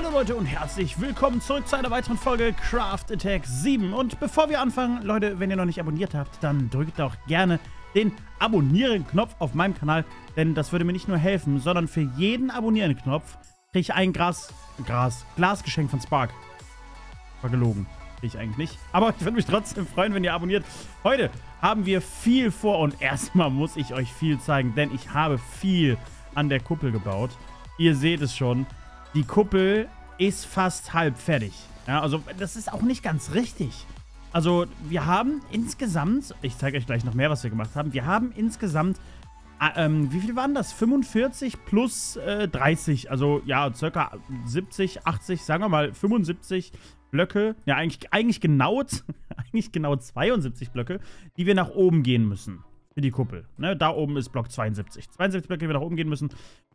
Hallo Leute und herzlich willkommen zurück zu einer weiteren Folge Craft Attack 7. Und bevor wir anfangen, Leute, wenn ihr noch nicht abonniert habt, dann drückt auch gerne den Abonnieren-Knopf auf meinem Kanal, denn das würde mir nicht nur helfen, sondern für jeden Abonnieren-Knopf kriege ich ein Glasgeschenk von Spark. War gelogen. Ich eigentlich nicht. Aber ich würde mich trotzdem freuen, wenn ihr abonniert. Heute haben wir viel vor und erstmal muss ich euch viel zeigen, denn ich habe viel an der Kuppel gebaut. Ihr seht es schon, die Kuppel ist fast halb fertig. Ja, also das ist auch nicht ganz richtig. Also wir haben insgesamt, ich zeige euch gleich noch mehr, was wir gemacht haben. Wir haben insgesamt, wie viel waren das? 45 plus 30, also ja, circa 70, 80, sagen wir mal 75 Blöcke, ja eigentlich genau 72 Blöcke, die wir nach oben gehen müssen für die Kuppel. Ne, da oben ist Block 72. 72 Blöcke, die wir nach oben gehen müssen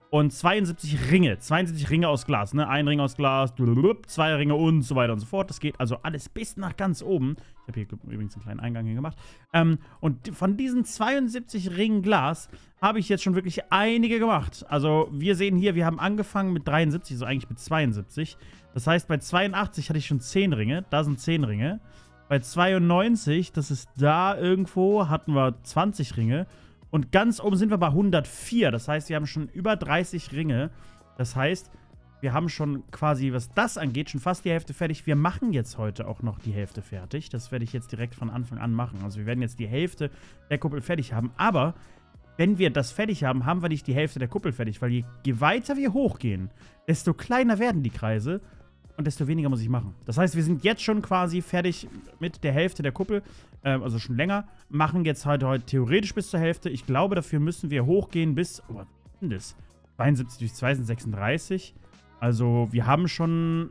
und 72 Ringe. 72 Ringe aus Glas, ne? Ein Ring aus Glas, zwei Ringe und so weiter und so fort. Das geht also alles bis nach ganz oben. Ich habe hier übrigens einen kleinen Eingang hier gemacht. Und von diesen 72 Ringen Glas habe ich jetzt schon wirklich einige gemacht. Also wir sehen hier, wir haben angefangen mit 73, so eigentlich mit 72. Das heißt, bei 82 hatte ich schon 10 Ringe. Da sind 10 Ringe. Bei 92, das ist da irgendwo, hatten wir 20 Ringe. Und ganz oben sind wir bei 104. Das heißt, wir haben schon über 30 Ringe. Das heißt, wir haben schon quasi, was das angeht, schon fast die Hälfte fertig. Wir machen jetzt heute auch noch die Hälfte fertig. Das werde ich jetzt direkt von Anfang an machen. Also wir werden jetzt die Hälfte der Kuppel fertig haben. Aber wenn wir das fertig haben, haben wir nicht die Hälfte der Kuppel fertig. Weil je weiter wir hochgehen, desto kleiner werden die Kreise. Und desto weniger muss ich machen. Das heißt, wir sind jetzt schon quasi fertig mit der Hälfte der Kuppel. Also schon länger. Machen jetzt heute theoretisch bis zur Hälfte. Ich glaube, dafür müssen wir hochgehen bis... Oh, was ist denn das? 72 durch 2 sind 36. Also wir haben schon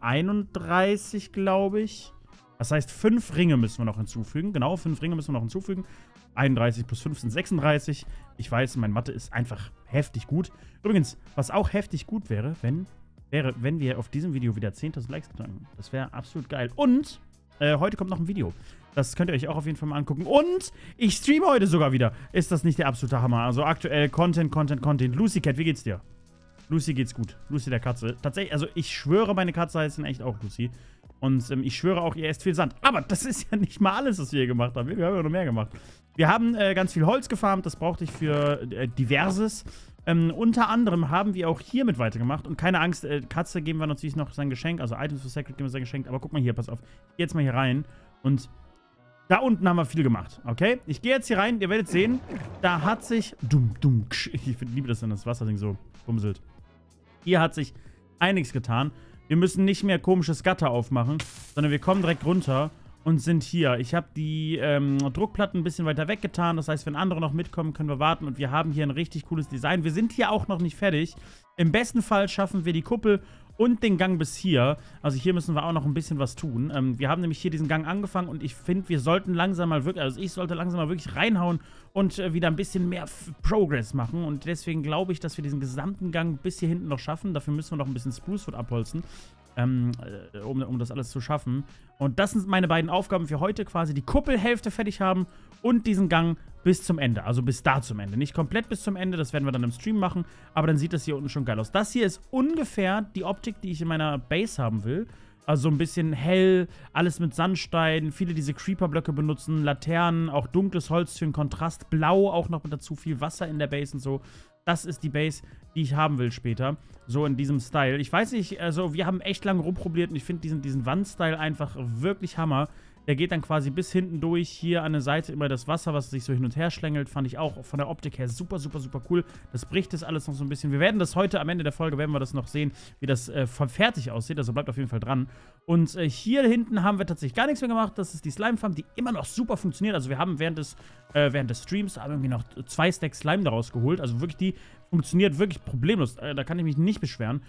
31, glaube ich. Das heißt, 5 Ringe müssen wir noch hinzufügen. Genau, 5 Ringe müssen wir noch hinzufügen. 31 plus 5 sind 36. Ich weiß, mein Mathe ist einfach heftig gut. Übrigens, was auch heftig gut wäre, wenn wir auf diesem Video wieder 10.000 Likes knacken. Das wäre absolut geil. Und heute kommt noch ein Video. Das könnt ihr euch auch auf jeden Fall mal angucken. Und ich streame heute sogar wieder. Ist das nicht der absolute Hammer? Also aktuell Content. Lucy Cat, wie geht's dir? Lucy geht's gut. Lucy der Katze. Tatsächlich, also ich schwöre, meine Katze heißt in echt auch Lucy. Und ich schwöre auch, ihr esst viel Sand. Aber das ist ja nicht mal alles, was wir hier gemacht haben. Wir haben ja noch mehr gemacht. Wir haben ganz viel Holz gefarmt. Das brauchte ich für Diverses. Unter anderem haben wir auch hiermit weitergemacht. Und keine Angst, Katze geben wir natürlich noch sein Geschenk. Also Items4Sacred geben wir sein Geschenk. Aber guck mal hier, pass auf. Ich gehe jetzt mal hier rein. Und da unten haben wir viel gemacht, okay? Ich gehe jetzt hier rein. Ihr werdet sehen, da hat sich... Ich liebe das, wenn das Wasserding so rumselt. Hier hat sich einiges getan. Wir müssen nicht mehr komisches Gatter aufmachen, sondern wir kommen direkt runter und sind hier. Ich habe die Druckplatten ein bisschen weiter weggetan. Das heißt, wenn andere noch mitkommen, können wir warten. Und wir haben hier ein richtig cooles Design. Wir sind hier auch noch nicht fertig. Im besten Fall schaffen wir die Kuppel und den Gang bis hier. Also hier müssen wir auch noch ein bisschen was tun. Wir haben nämlich hier diesen Gang angefangen. Und ich finde, wir sollten langsam mal wirklich... Also ich sollte langsam mal wirklich reinhauen und wieder ein bisschen mehr Progress machen. Und deswegen glaube ich, dass wir diesen gesamten Gang bis hier hinten noch schaffen. Dafür müssen wir noch ein bisschen Sprucewood abholzen. Um das alles zu schaffen. Und das sind meine beiden Aufgaben für heute. Quasi die Kuppelhälfte fertig haben und diesen Gang bis zum Ende. Also bis da zum Ende. Nicht komplett bis zum Ende. Das werden wir dann im Stream machen. Aber dann sieht das hier unten schon geil aus. Das hier ist ungefähr die Optik, die ich in meiner Base haben will. Also so ein bisschen hell, alles mit Sandstein, viele diese Creeper-Blöcke benutzen, Laternen, auch dunkles Holz für den Kontrast, blau auch noch mit dazu, viel Wasser in der Base und so. Das ist die Base, die ich haben will später, so in diesem Style. Ich weiß nicht, also wir haben echt lange rumprobiert und ich finde diesen Wand-Style einfach wirklich Hammer. Der geht dann quasi bis hinten durch, hier an der Seite immer das Wasser, was sich so hin und her schlängelt, fand ich auch von der Optik her super cool. Das bricht das alles noch so ein bisschen. Wir werden das heute am Ende der Folge, werden wir das noch sehen, wie das fertig aussieht, also bleibt auf jeden Fall dran. Und hier hinten haben wir tatsächlich gar nichts mehr gemacht, das ist die Slime-Farm, die immer noch super funktioniert. Also wir haben während des Streams haben irgendwie noch 2 Stacks Slime daraus geholt, also wirklich die funktioniert wirklich problemlos, da kann ich mich nicht beschweren.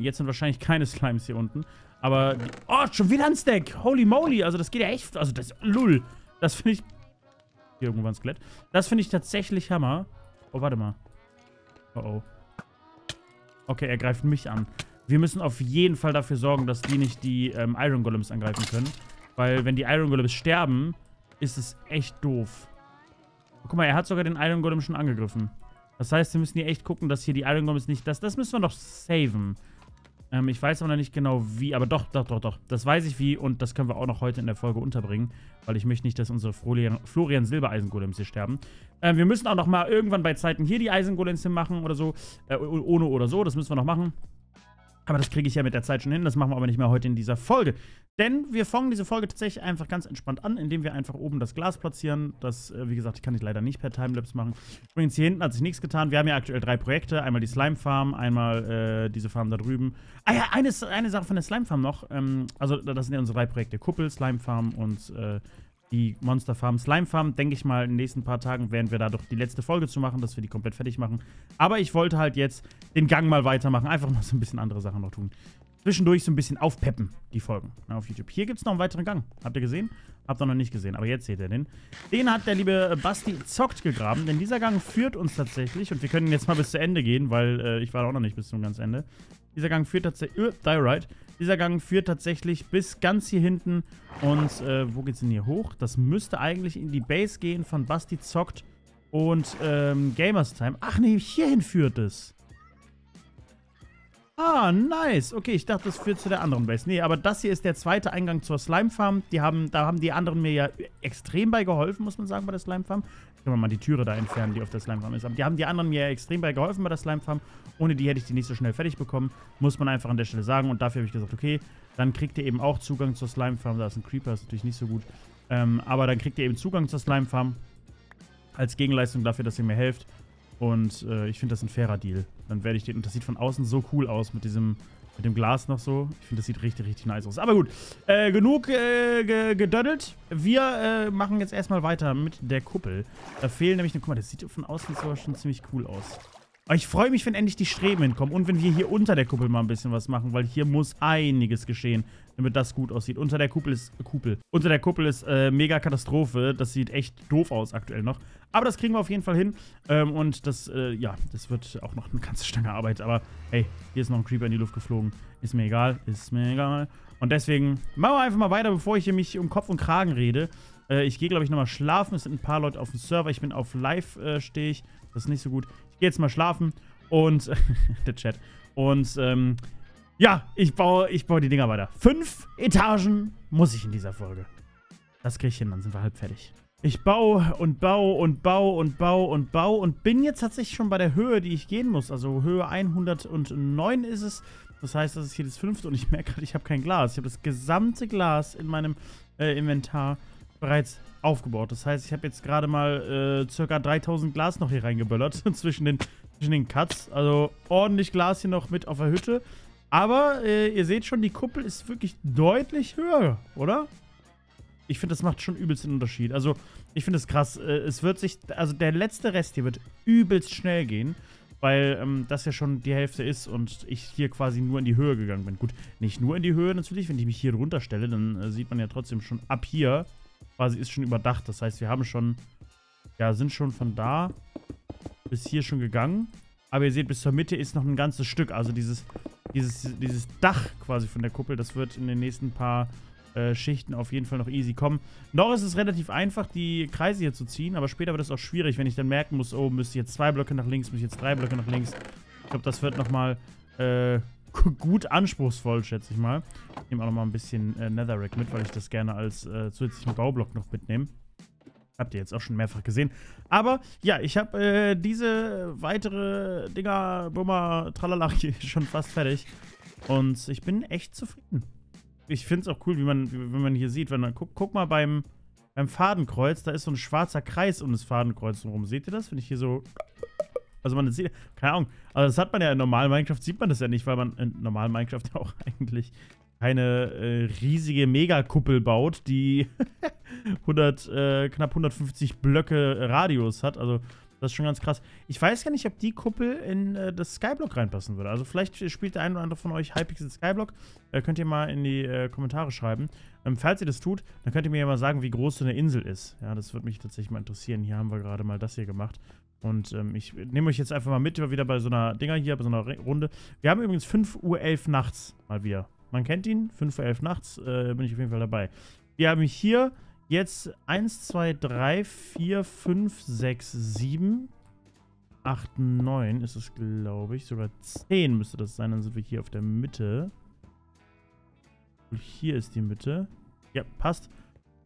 Jetzt sind wahrscheinlich keine Slimes hier unten. Aber, oh, schon wieder ein Stack. Holy moly, also das geht ja echt, also das, lull. Das finde ich, hier irgendwo ein Skelett. Das finde ich tatsächlich Hammer. Oh, warte mal. Oh, oh. Okay, er greift mich an. Wir müssen auf jeden Fall dafür sorgen, dass die nicht die Iron Golems angreifen können. Weil, wenn die Iron Golems sterben, ist es echt doof. Oh, guck mal, er hat sogar den Iron Golem schon angegriffen. Das heißt, wir müssen hier echt gucken, dass hier die Iron Golems nicht... Das müssen wir noch saven. Ich weiß aber noch nicht genau wie, aber doch. Das weiß ich wie und das können wir auch noch heute in der Folge unterbringen, weil ich möchte nicht, dass unsere Florian Silbereisengolems hier sterben. Wir müssen auch noch mal irgendwann bei Zeiten hier die Eisengolems hin machen oder so, ohne oder so, das müssen wir noch machen. Aber das kriege ich ja mit der Zeit schon hin, das machen wir aber nicht mehr heute in dieser Folge. Denn wir fangen diese Folge tatsächlich einfach ganz entspannt an, indem wir einfach oben das Glas platzieren. Das, wie gesagt, kann ich leider nicht per Timelapse machen. Übrigens, hier hinten hat sich nichts getan. Wir haben ja aktuell 3 Projekte. Einmal die Slime-Farm, einmal diese Farm da drüben. Ah ja, eine Sache von der Slime-Farm noch. Also, das sind ja unsere 3 Projekte. Kuppel, Slime-Farm und die Monster-Farm. Slime-Farm, denke ich mal, in den nächsten paar Tagen werden wir da doch die letzte Folge zu machen, dass wir die komplett fertig machen. Aber ich wollte halt jetzt den Gang mal weitermachen. Einfach noch so ein bisschen andere Sachen noch tun. Zwischendurch so ein bisschen aufpeppen, die Folgen auf YouTube. Hier gibt es noch einen weiteren Gang. Habt ihr gesehen? Habt ihr noch nicht gesehen, aber jetzt seht ihr den. Den hat der liebe Basti Zockt gegraben, denn dieser Gang führt uns tatsächlich, und wir können jetzt mal bis zu Ende gehen, weil ich war auch noch nicht bis zum ganz Ende. Dieser Gang führt tatsächlich, dieser Gang führt tatsächlich bis ganz hier hinten und, wo geht's denn hier hoch? Das müsste eigentlich in die Base gehen von Basti Zockt und, Gamers Time. Ach nee, hierhin führt es. Ah, nice. Okay, ich dachte, das führt zu der anderen Base. Nee, aber das hier ist der zweite Eingang zur Slime-Farm. Da haben die anderen mir ja extrem bei geholfen, muss man sagen, bei der Slime-Farm. Können wir mal die Türe da entfernen, die auf der Slime-Farm ist. Aber die haben die anderen mir ja extrem bei geholfen bei der Slime-Farm. Ohne die hätte ich die nicht so schnell fertig bekommen. Muss man einfach an der Stelle sagen. Und dafür habe ich gesagt, okay, dann kriegt ihr eben auch Zugang zur Slime-Farm. Da ist ein Creeper, ist natürlich nicht so gut. Aber dann kriegt ihr eben Zugang zur Slime-Farm. Als Gegenleistung dafür, dass ihr mir helft. Und ich finde das ein fairer Deal. Dann werde ich den. Und das sieht von außen so cool aus mit diesem, mit dem Glas noch so. Ich finde, das sieht richtig, richtig nice aus. Aber gut, genug gedödelt. Wir machen jetzt erstmal weiter mit der Kuppel. Da fehlen nämlich, guck mal, das sieht von außen sogar schon ziemlich cool aus. Aber ich freue mich, wenn endlich die Streben hinkommen und wenn wir hier unter der Kuppel mal ein bisschen was machen, weil hier muss einiges geschehen, damit das gut aussieht. Unter der Kuppel ist Unter der Kuppel ist mega Katastrophe. Das sieht echt doof aus aktuell noch. Aber das kriegen wir auf jeden Fall hin. Und das, ja, das wird auch noch eine ganze Stange Arbeit. Aber hey, hier ist noch ein Creeper in die Luft geflogen. Ist mir egal, ist mir egal. Und deswegen machen wir einfach mal weiter, bevor ich hier mich um Kopf und Kragen rede. Ich gehe, glaube ich, nochmal schlafen. Es sind ein paar Leute auf dem Server. Ich bin auf Live, stehe ich. Das ist nicht so gut. Ich gehe jetzt mal schlafen und der Chat. Und ja, ich baue die Dinger weiter. 5 Etagen muss ich in dieser Folge. Das kriege ich hin, dann sind wir halb fertig. Ich baue und baue und baue und baue und baue und bin jetzt tatsächlich schon bei der Höhe, die ich gehen muss. Also Höhe 109 ist es. Das heißt, das ist hier das 5. Und ich merke gerade, ich habe kein Glas. Ich habe das gesamte Glas in meinem Inventar bereits aufgebaut. Das heißt, ich habe jetzt gerade mal ca. 3000 Glas noch hier reingeböllert zwischen den Cuts. Also ordentlich Glas hier noch mit auf der Hütte. Aber ihr seht schon, die Kuppel ist wirklich deutlich höher, oder? Ich finde, das macht schon übelst den Unterschied. Also, ich finde es krass. Es wird sich, also der letzte Rest hier wird übelst schnell gehen, weil das ja schon die Hälfte ist und ich hier quasi nur in die Höhe gegangen bin. Gut, nicht nur in die Höhe natürlich. Wenn ich mich hier drunter stelle, dann sieht man ja trotzdem schon ab hier quasi ist schon überdacht. Das heißt, wir haben schon, ja, sind schon von da bis hier schon gegangen. Aber ihr seht, bis zur Mitte ist noch ein ganzes Stück. Also dieses Dach quasi von der Kuppel, das wird in den nächsten paar Schichten auf jeden Fall noch easy kommen. Noch ist es relativ einfach, die Kreise hier zu ziehen, aber später wird es auch schwierig, wenn ich dann merken muss, oh, müsste ich jetzt 2 Blöcke nach links, müsste ich jetzt 3 Blöcke nach links. Ich glaube, das wird nochmal gut anspruchsvoll, schätze ich mal. Ich nehme auch nochmal ein bisschen Netherrack mit, weil ich das gerne als zusätzlichen Baublock noch mitnehme. Habt ihr jetzt auch schon mehrfach gesehen. Aber, ja, ich habe diese weitere Dinger, Bummer, Tralala, hier schon fast fertig. Und ich bin echt zufrieden. Ich finde es auch cool, wenn man hier sieht, wenn man guck mal beim Fadenkreuz, da ist so ein schwarzer Kreis um das Fadenkreuz rum. Seht ihr das? Wenn ich hier so... Also man sieht... Keine Ahnung. Also das hat man ja in normalen Minecraft, sieht man das ja nicht, weil man in normalen Minecraft ja auch eigentlich keine riesige Megakuppel baut, die knapp 150 Blöcke Radius hat. Also das ist schon ganz krass. Ich weiß gar nicht, ob die Kuppel in das Skyblock reinpassen würde. Also vielleicht spielt der ein oder andere von euch Hypixel Skyblock. Könnt ihr mal in die Kommentare schreiben. Falls ihr das tut, dann könnt ihr mir ja mal sagen, wie groß so eine Insel ist. Ja, das würde mich tatsächlich mal interessieren. Hier haben wir gerade mal das hier gemacht. Und ich nehme euch jetzt einfach mal mit, wieder bei so einer Dinger hier, bei so einer Runde. Wir haben übrigens 5:11 Uhr nachts mal wieder. Man kennt ihn, 5:11 Uhr nachts, bin ich auf jeden Fall dabei. Wir haben hier... Jetzt 1, 2, 3, 4, 5, 6, 7, 8, 9 ist es, glaube ich. Sogar 10 müsste das sein. Dann sind wir hier auf der Mitte. Und hier ist die Mitte. Ja, passt.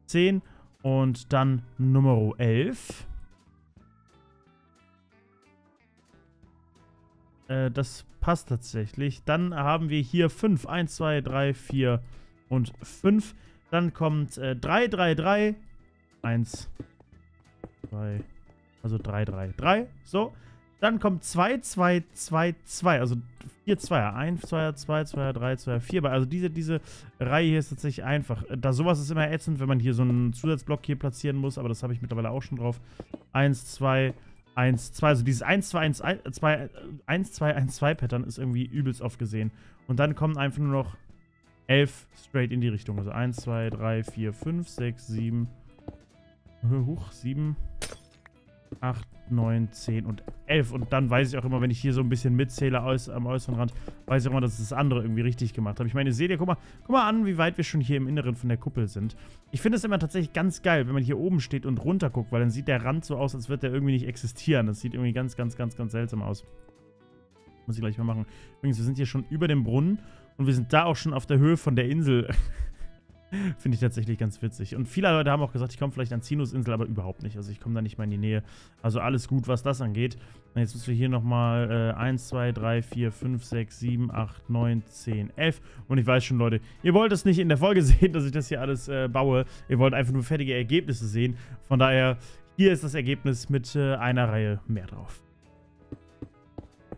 10 und dann Nummer 11. Das passt tatsächlich. Dann haben wir hier 5. 1, 2, 3, 4 und 5. Dann kommt 3, 3, 3. 1, 2, also 3, 3, 3. So. Dann kommt 2, 2, 2, 2. Also 4 Zweier. 1, 2, 2, 2, 3, 2, 4. Also diese Reihe hier ist tatsächlich einfach. Da sowas ist immer ätzend, wenn man hier so einen Zusatzblock hier platzieren muss. Aber das habe ich mittlerweile auch schon drauf. 1, 2, 1, 2. Also dieses 1, 2, 1, 2, 1, 2, 1, 2 Pattern ist irgendwie übelst oft gesehen. Und dann kommen einfach nur noch 11 straight in die Richtung. Also 1, 2, 3, 4, 5, 6, 7. Huch, 7. 8, 9, 10 und 11. Und dann weiß ich auch immer, wenn ich hier so ein bisschen mitzähle am äußeren Rand, weiß ich auch immer, dass das andere irgendwie richtig gemacht habe. Ich meine, seht ihr, guck mal an, wie weit wir schon hier im Inneren von der Kuppel sind. Ich finde es immer tatsächlich ganz geil, wenn man hier oben steht und runter guckt, weil dann sieht der Rand so aus, als würde der irgendwie nicht existieren. Das sieht irgendwie ganz, ganz, ganz, ganz seltsam aus. Muss ich gleich mal machen. Übrigens, wir sind hier schon über dem Brunnen und wir sind da auch schon auf der Höhe von der Insel. Finde ich tatsächlich ganz witzig. Und viele Leute haben auch gesagt, ich komme vielleicht an Sinusinsel, aber überhaupt nicht. Also ich komme da nicht mal in die Nähe. Also alles gut, was das angeht. Und jetzt müssen wir hier nochmal 1, 2, 3, 4, 5, 6, 7, 8, 9, 10, 11. Und ich weiß schon, Leute, ihr wollt es nicht in der Folge sehen, dass ich das hier alles baue. Ihr wollt einfach nur fertige Ergebnisse sehen. Von daher, hier ist das Ergebnis mit einer Reihe mehr drauf.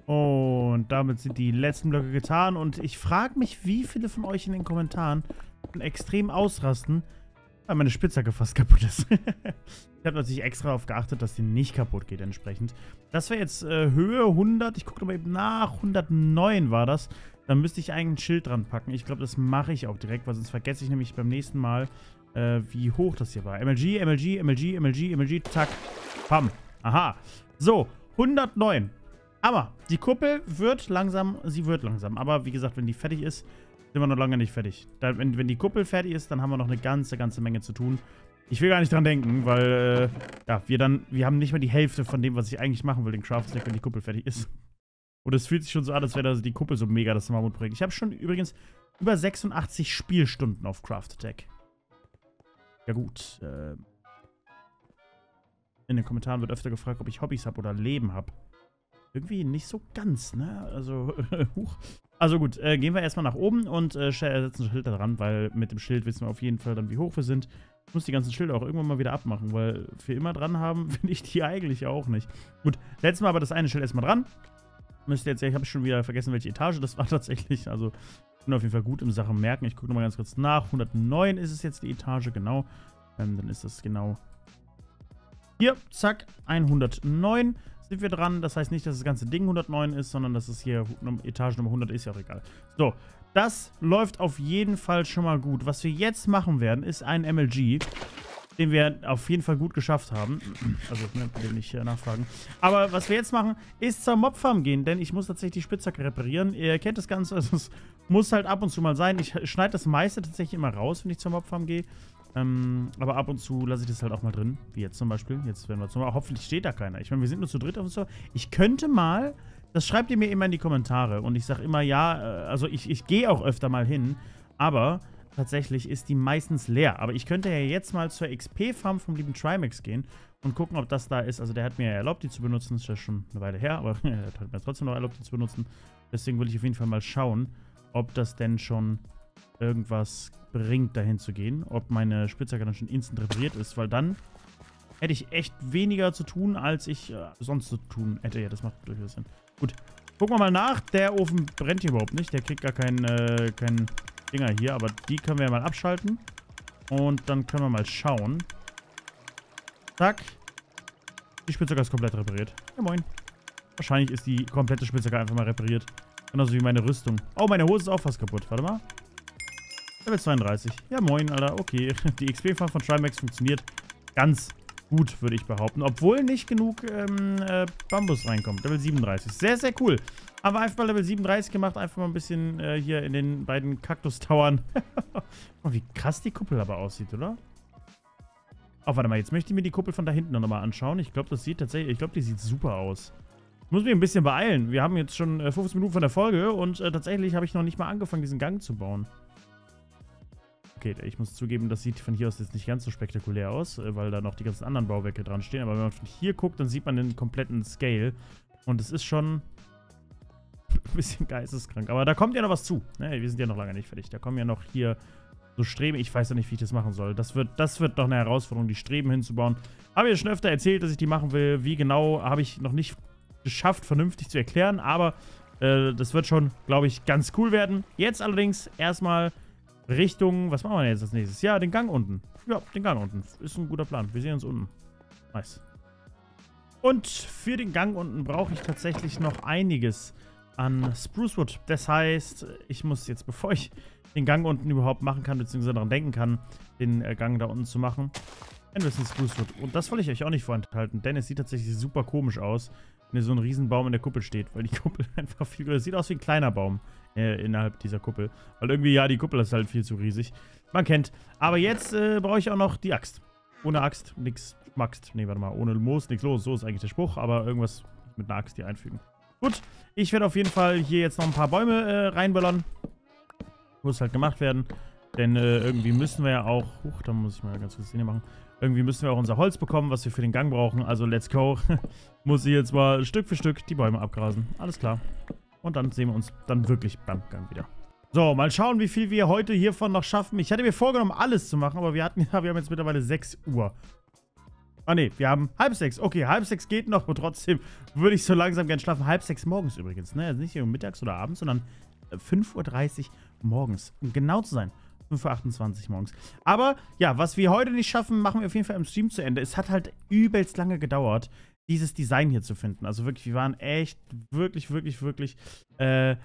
Und damit sind die letzten Blöcke getan. Und ich frage mich, wie viele von euch in den Kommentaren extrem ausrasten, weil meine Spitzhacke fast kaputt ist. Ich habe natürlich extra darauf geachtet, dass die nicht kaputt geht entsprechend. Das wäre jetzt Höhe 100, ich gucke nochmal eben nach, 109 war das. Dann müsste ich eigentlich ein Schild dran packen. Ich glaube, das mache ich auch direkt, weil sonst vergesse ich nämlich beim nächsten Mal, wie hoch das hier war. MLG, MLG, MLG, MLG, MLG, tack, pam. Aha. So, 109. Aber die Kuppel wird langsam, aber wie gesagt, wenn die fertig ist, sind wir noch lange nicht fertig. Da, wenn die Kuppel fertig ist, dann haben wir noch eine ganze Menge zu tun. Ich will gar nicht dran denken, weil ja, wir haben nicht mehr die Hälfte von dem, was ich eigentlich machen will, den Craft Attack, wenn die Kuppel fertig ist. Und es fühlt sich schon so an, als wäre die Kuppel so mega das Mammutprojekt. Ich habe schon übrigens über 86 Spielstunden auf Craft Attack. Ja gut. In den Kommentaren wird öfter gefragt, ob ich Hobbys habe oder Leben habe. Irgendwie nicht so ganz, ne? Also, huch. Also gut, gehen wir erstmal nach oben und setzen ein Schild da dran, weil mit dem Schild wissen wir auf jeden Fall dann, wie hoch wir sind. Ich muss die ganzen Schilder auch irgendwann mal wieder abmachen, weil für immer dran haben will ich die eigentlich auch nicht. Gut, letztes Mal aber das eine Schild erstmal dran. Müsst ihr jetzt, ich habe schon wieder vergessen, welche Etage das war tatsächlich. Also, ich bin auf jeden Fall gut im Sachen merken. Ich gucke nochmal ganz kurz nach. 109 ist es jetzt die Etage, genau. Dann ist das genau hier, zack, 109. Sind wir dran. Das heißt nicht, dass das ganze Ding 109 ist, sondern dass es hier Etage Nummer 100 ist, ja auch egal. So, das läuft auf jeden Fall schon mal gut. Was wir jetzt machen werden, ist ein MLG, den wir auf jeden Fall gut geschafft haben. Also, ich kann dem nicht nachfragen. Aber was wir jetzt machen, ist zur Mobfarm gehen, denn ich muss tatsächlich die Spitzhacke reparieren. Ihr kennt das Ganze, also es muss halt ab und zu mal sein. Ich schneide das meiste tatsächlich immer raus, wenn ich zur Mobfarm gehe. Aber ab und zu lasse ich das halt auch mal drin. Wie jetzt zum Beispiel. Jetzt werden wir zum Beispiel. Hoffentlich steht da keiner. Ich meine, wir sind nur zu dritt auf und so. Ich könnte mal. Das schreibt ihr mir immer in die Kommentare. Und ich sage immer, ja, also ich gehe auch öfter mal hin. Aber tatsächlich ist die meistens leer. Aber ich könnte ja jetzt mal zur XP-Farm vom lieben Trimax gehen und gucken, ob das da ist. Also der hat mir ja erlaubt, die zu benutzen. Das ist ja schon eine Weile her, aber er hat mir trotzdem noch erlaubt, die zu benutzen. Deswegen will ich auf jeden Fall mal schauen, ob das denn schon irgendwas bringt, dahin zu gehen. Ob meine Spitzhacke dann schon instant repariert ist, weil dann hätte ich echt weniger zu tun, als ich sonst zu tun hätte. Ja, das macht durchaus Sinn. Gut, gucken wir mal nach. Der Ofen brennt hier überhaupt nicht. Der kriegt gar keinen Dinger hier, aber die können wir ja mal abschalten. Und dann können wir mal schauen. Zack. Die Spitzhacke ist komplett repariert. Ja, moin. Wahrscheinlich ist die komplette Spitzhacke einfach mal repariert. Genauso wie meine Rüstung. Oh, meine Hose ist auch fast kaputt. Warte mal. Level 32. Ja, moin, Alter. Okay, die XP-Farm von Trimax funktioniert ganz gut, würde ich behaupten. Obwohl nicht genug Bambus reinkommt. Level 37. Sehr, sehr cool. Haben wir einfach mal Level 37 gemacht. Einfach mal ein bisschen hier in den beiden Kaktus-Towern. Oh, wie krass die Kuppel aber aussieht, oder? Oh, warte mal. Jetzt möchte ich mir die Kuppel von da hinten nochmal anschauen. Ich glaube, die sieht super aus. Ich muss mich ein bisschen beeilen. Wir haben jetzt schon 15 Minuten von der Folge und tatsächlich habe ich noch nicht mal angefangen, diesen Gang zu bauen. Okay, ich muss zugeben, das sieht von hier aus jetzt nicht ganz so spektakulär aus, weil da noch die ganzen anderen Bauwerke dran stehen. Aber wenn man von hier guckt, dann sieht man den kompletten Scale. Und es ist schon ein bisschen geisteskrank. Aber da kommt ja noch was zu. Ne, wir sind ja noch lange nicht fertig. Da kommen ja noch hier so Streben. Ich weiß ja nicht, wie ich das machen soll. Das wird noch eine Herausforderung, die Streben hinzubauen. Habe ich ja schon öfter erzählt, dass ich die machen will. Wie genau, habe ich noch nicht geschafft, vernünftig zu erklären. Aber das wird schon, glaube ich, ganz cool werden. Jetzt allerdings erstmal Richtung, was machen wir denn jetzt als nächstes? Ja, den Gang unten. Ja, den Gang unten. Ist ein guter Plan. Wir sehen uns unten. Nice. Und für den Gang unten brauche ich tatsächlich noch einiges an Sprucewood. Das heißt, ich muss jetzt, bevor ich den Gang unten überhaupt machen kann, beziehungsweise daran denken kann, den Gang da unten zu machen, ein bisschen Sprucewood. Und das wollte ich euch auch nicht vorenthalten, denn es sieht tatsächlich super komisch aus, wenn so ein Riesenbaum in der Kuppel steht, weil die Kuppel einfach viel größer. Sieht aus wie ein kleiner Baum innerhalb dieser Kuppel. Weil irgendwie, ja, die Kuppel ist halt viel zu riesig. Man kennt. Aber jetzt brauche ich auch noch die Axt. Ohne Axt nix schmackst. Ne, warte mal. Ohne Moos nix los. So ist eigentlich der Spruch. Aber irgendwas mit einer Axt hier einfügen. Gut. Ich werde auf jeden Fall hier jetzt noch ein paar Bäume reinböllern. Muss halt gemacht werden. Denn irgendwie müssen wir ja auch... Huch, da muss ich mal ganz kurz den hier machen. Irgendwie müssen wir auch unser Holz bekommen, was wir für den Gang brauchen. Also let's go. Muss ich jetzt mal Stück für Stück die Bäume abgrasen. Alles klar. Und dann sehen wir uns dann wirklich beim Gang wieder. So, mal schauen, wie viel wir heute hiervon noch schaffen. Ich hatte mir vorgenommen, alles zu machen, aber wir haben jetzt mittlerweile 6 Uhr. Ah ne, wir haben halb 6. Okay, halb 6 geht noch, aber trotzdem würde ich so langsam gern schlafen. Halb 6 morgens übrigens, ne? Also nicht mittags oder abends, sondern 5:30 Uhr morgens. Um genau zu sein. 5:28 Uhr morgens. Aber ja, was wir heute nicht schaffen, machen wir auf jeden Fall im Stream zu Ende. Es hat halt übelst lange gedauert, dieses Design hier zu finden. Also wirklich, wir waren echt wirklich lange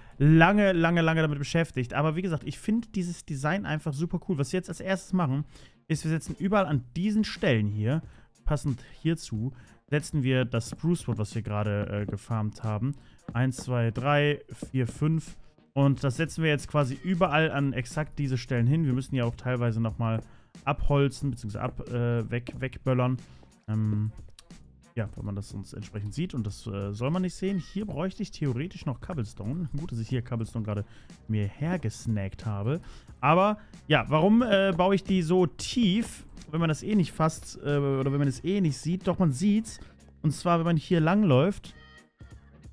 damit beschäftigt. Aber wie gesagt, ich finde dieses Design einfach super cool. Was wir jetzt als erstes machen, ist, wir setzen überall an diesen Stellen hier, passend hierzu, setzen wir das Sprucewood, was wir gerade gefarmt haben. 1, 2, 3, 4, 5. Und das setzen wir jetzt quasi überall an exakt diese Stellen hin. Wir müssen ja auch teilweise nochmal abholzen, beziehungsweise wegböllern. Ja, wenn man das uns entsprechend sieht. Und das soll man nicht sehen. Hier bräuchte ich theoretisch noch Cobblestone. Gut, dass ich hier Cobblestone gerade mir hergesnackt habe. Aber, ja, warum baue ich die so tief, wenn man das eh nicht fasst, oder wenn man es eh nicht sieht? Doch, man sieht's. Und zwar, wenn man hier langläuft.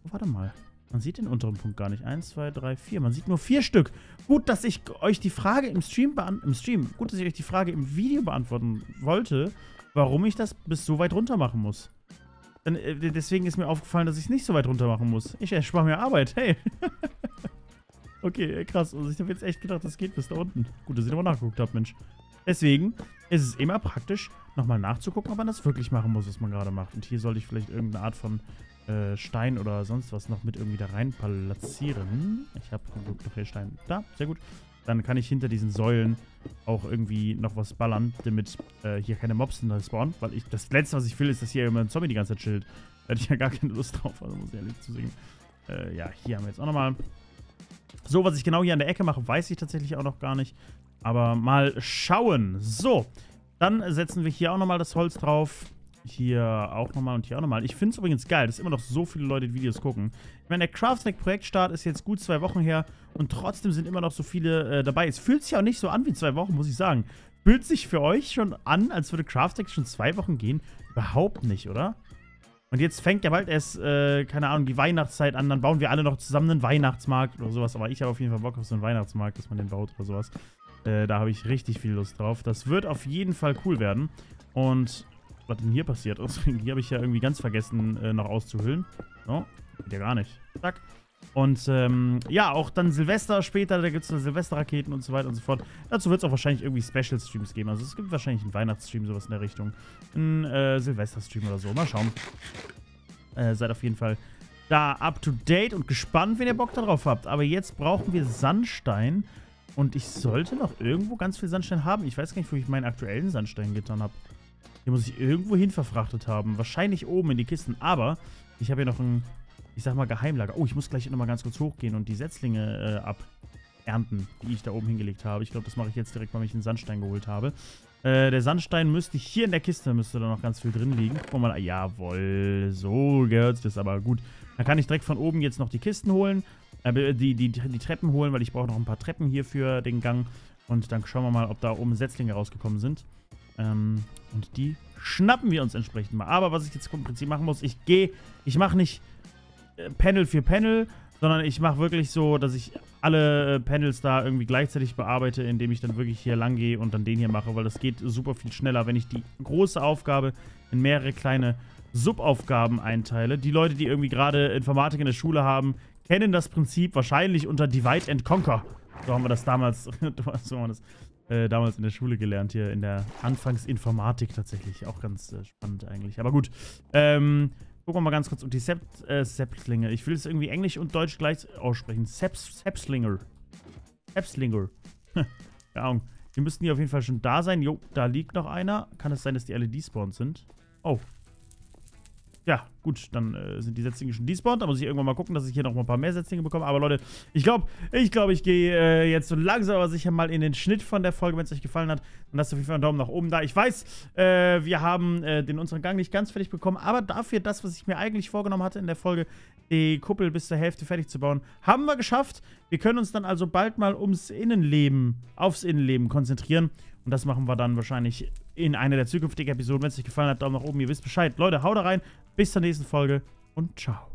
Oh, warte mal. Man sieht den unteren Punkt gar nicht. 1, 2, 3, 4. Man sieht nur 4 Stück. Gut, dass ich euch die Frage im Video beantworten wollte, warum ich das bis so weit runter machen muss. Denn, deswegen ist mir aufgefallen, dass ich es nicht so weit runter machen muss. Ich erspare mir Arbeit. Hey. Okay, krass. Also ich habe jetzt echt gedacht, das geht bis da unten. Gut, dass ich nochmal nachgeguckt habe, Mensch. Deswegen ist es immer praktisch, nochmal nachzugucken, ob man das wirklich machen muss, was man gerade macht. Und hier sollte ich vielleicht irgendeine Art von Stein oder sonst was noch mit irgendwie da rein platzieren. Ich habe noch hier Stein. Da, sehr gut. Dann kann ich hinter diesen Säulen auch irgendwie noch was ballern, damit hier keine Mobs hinter spawnen. Weil ich das Letzte, was ich will, ist, dass hier immer ein Zombie die ganze Zeit chillt. Da hätte ich ja gar keine Lust drauf, also muss ich ehrlich zu sehen. Ja, hier haben wir jetzt auch nochmal. So, was ich genau hier an der Ecke mache, weiß ich tatsächlich auch noch gar nicht. Aber mal schauen. So, dann setzen wir hier auch nochmal das Holz drauf. Hier auch nochmal und hier auch nochmal. Ich finde es übrigens geil, dass immer noch so viele Leute die Videos gucken. Ich meine, der Craft Attack Projektstart ist jetzt gut 2 Wochen her und trotzdem sind immer noch so viele dabei. Es fühlt sich auch nicht so an wie 2 Wochen, muss ich sagen. Fühlt sich für euch schon an, als würde Craft Attack schon 2 Wochen gehen? Überhaupt nicht, oder? Und jetzt fängt ja bald erst, keine Ahnung, die Weihnachtszeit an. Dann bauen wir alle noch zusammen einen Weihnachtsmarkt oder sowas. Aber ich habe auf jeden Fall Bock auf so einen Weihnachtsmarkt, dass man den baut oder sowas. Da habe ich richtig viel Lust drauf. Das wird auf jeden Fall cool werden. Und... was denn hier passiert? Also, hier habe ich ja irgendwie ganz vergessen, noch auszuhüllen. So, geht ja gar nicht. Zack. Und ja, auch dann Silvester später, da gibt es Silvesterraketen und so weiter und so fort. Dazu wird es auch wahrscheinlich irgendwie Special-Streams geben. Also es gibt wahrscheinlich einen Weihnachtsstream, sowas in der Richtung. Ein Silvester-Stream oder so. Mal schauen. Seid auf jeden Fall da up-to-date und gespannt, wenn ihr Bock darauf habt. Aber jetzt brauchen wir Sandstein. Und ich sollte noch irgendwo ganz viel Sandstein haben. Ich weiß gar nicht, wo ich meinen aktuellen Sandstein getan habe. Den muss ich irgendwo hin verfrachtet haben. Wahrscheinlich oben in die Kisten. Aber ich habe hier noch ein, ich sag mal, Geheimlager. Oh, ich muss gleich nochmal ganz kurz hochgehen und die Setzlinge abernten, die ich da oben hingelegt habe. Ich glaube, das mache ich jetzt direkt, weil ich einen Sandstein geholt habe. Der Sandstein müsste hier in der Kiste, müsste da noch ganz viel drin liegen. Guck mal, jawohl, so gehört es aber gut. Dann kann ich direkt von oben jetzt noch die Kisten holen, die Treppen holen, weil ich brauche noch ein paar Treppen hier für den Gang. Und dann schauen wir mal, ob da oben Setzlinge rausgekommen sind. Und die schnappen wir uns entsprechend mal. Aber was ich jetzt im Prinzip machen muss, ich mache nicht Panel für Panel, sondern ich mache wirklich so, dass ich alle Panels da irgendwie gleichzeitig bearbeite, indem ich dann wirklich hier lang gehe und dann den hier mache, weil das geht super viel schneller, wenn ich die große Aufgabe in mehrere kleine Subaufgaben einteile. Die Leute, die irgendwie gerade Informatik in der Schule haben, kennen das Prinzip wahrscheinlich unter Divide and Conquer. So haben wir das damals, damals in der Schule gelernt, hier in der Anfangsinformatik tatsächlich. Auch ganz spannend eigentlich, aber gut. Gucken wir mal ganz kurz um die Sepslinge. Ich will es irgendwie Englisch und Deutsch gleich aussprechen. Sepslinger. Sepslinger. Keine Ahnung. Die müssten hier auf jeden Fall schon da sein. Jo, da liegt noch einer. Kann es sein, dass die alle despawned sind? Oh. Ja, gut. Dann sind die Setzlinge schon despawned. Da muss ich irgendwann mal gucken, dass ich hier noch mal ein paar mehr Setzlinge bekomme. Aber Leute, ich gehe jetzt so langsam aber sicher mal in den Schnitt von der Folge. Wenn es euch gefallen hat, dann lasst auf jeden Fall einen Daumen nach oben da. Ich weiß, wir haben unseren Gang nicht ganz fertig bekommen. Aber dafür das, was ich mir eigentlich vorgenommen hatte in der Folge, die Kuppel bis zur Hälfte fertig zu bauen, haben wir geschafft. Wir können uns dann also bald mal aufs Innenleben konzentrieren. Und das machen wir dann wahrscheinlich in einer der zukünftigen Episoden. Wenn es euch gefallen hat, Daumen nach oben, ihr wisst Bescheid. Leute, haut rein, bis zur nächsten Folge und ciao.